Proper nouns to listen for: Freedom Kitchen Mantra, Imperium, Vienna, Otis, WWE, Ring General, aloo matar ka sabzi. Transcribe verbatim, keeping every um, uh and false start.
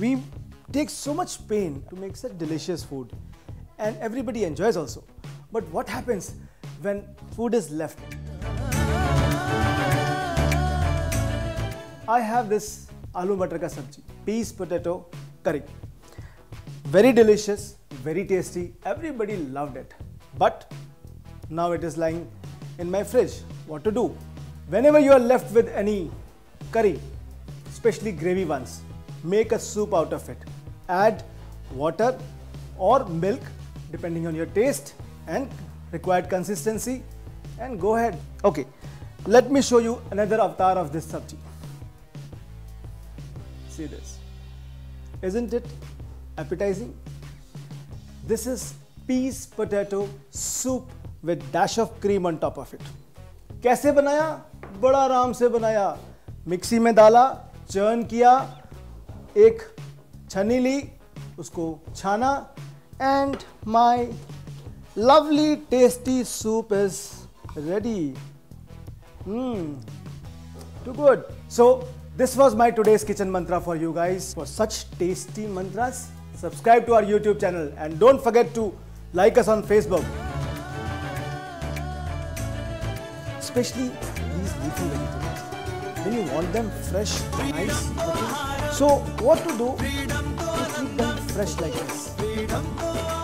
We take so much pain to make such delicious food and everybody enjoys also. But what happens when food is left? I have this aloo matar ka sabzi, peas potato curry. Very delicious, very tasty, everybody loved it. But now it is lying in my fridge. What to do? Whenever you are left with any curry, especially gravy ones, make a soup out of it. Add water or milk depending on your taste and required consistency and go ahead. Okay, let me show you another avatar of this sabji. See this. Isn't it appetizing? This is peas potato soup with dash of cream on top of it. कैसे बनाया? बड़ा आराम से बनाया। Mixie में डाला, churn किया, एक छन्नी ली, उसको छाना and my lovely tasty soup is ready. Hmm, too good. So this was my today's kitchen mantra for you guys. For such tasty mantras, subscribe to our YouTube channel and don't forget to like us on Facebook. Especially these leafy vegetables. When you want them fresh, nice, okay. So what to do to keep them fresh like this?